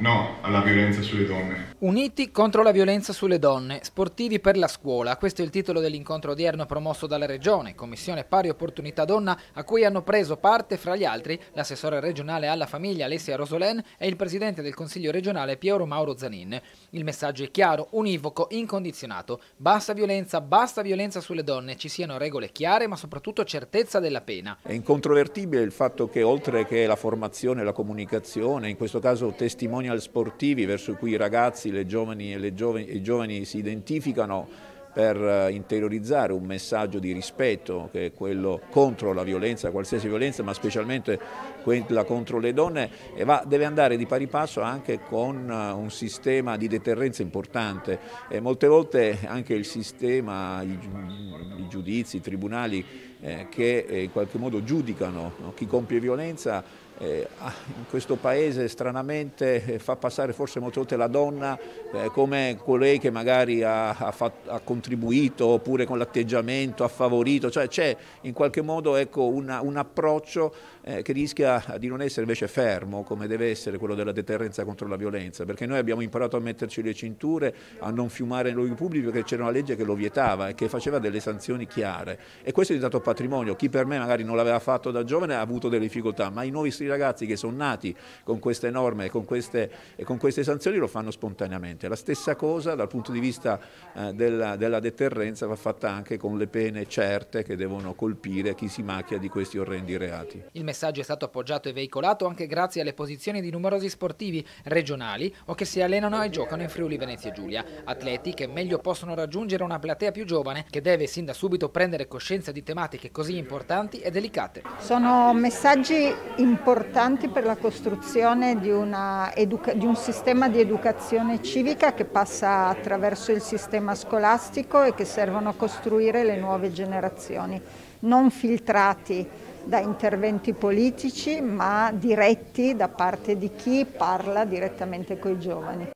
No alla violenza sulle donne. Uniti contro la violenza sulle donne, sportivi per la scuola. Questo è il titolo dell'incontro odierno promosso dalla Regione, Commissione Pari Opportunità Donna, a cui hanno preso parte fra gli altri l'assessore regionale alla famiglia Alessia Rosolen e il presidente del Consiglio regionale Piero Mauro Zanin. Il messaggio è chiaro, univoco, incondizionato. Basta violenza sulle donne, ci siano regole chiare ma soprattutto certezza della pena. È incontrovertibile il fatto che oltre che la formazione, la comunicazione, in questo caso testimoni sportivi verso cui i ragazzi, i giovani si identificano per interiorizzare un messaggio di rispetto che è quello contro la violenza, qualsiasi violenza, ma specialmente quella contro le donne, e deve andare di pari passo anche con un sistema di deterrenza importante. E molte volte anche il sistema, i giudizi, i tribunali che in qualche modo giudicano chi compie violenza, in questo paese stranamente fa passare forse molte volte la donna come colei che magari ha contribuito, oppure con l'atteggiamento ha favorito, cioè c'è in qualche modo, ecco, un approccio che rischia di non essere invece fermo come deve essere quello della deterrenza contro la violenza, perché noi abbiamo imparato a metterci le cinture, a non fiumare in luoghi pubblici perché c'era una legge che lo vietava e che faceva delle sanzioni chiare, e questo è diventato patrimonio. Chi per me magari non l'aveva fatto da giovane ha avuto delle difficoltà, ma i nuovi ragazzi che sono nati con queste norme e con queste sanzioni lo fanno spontaneamente. La stessa cosa dal punto di vista della deterrenza va fatta anche con le pene certe che devono colpire chi si macchia di questi orrendi reati. Il messaggio è stato appoggiato e veicolato anche grazie alle posizioni di numerosi sportivi regionali o che si allenano e giocano in Friuli Venezia Giulia, atleti che meglio possono raggiungere una platea più giovane che deve sin da subito prendere coscienza di tematiche così importanti e delicate. Sono messaggi importanti per la costruzione di un sistema di educazione civica che passa attraverso il sistema scolastico e che servono a costruire le nuove generazioni, non filtrati da interventi politici ma diretti da parte di chi parla direttamente coi giovani.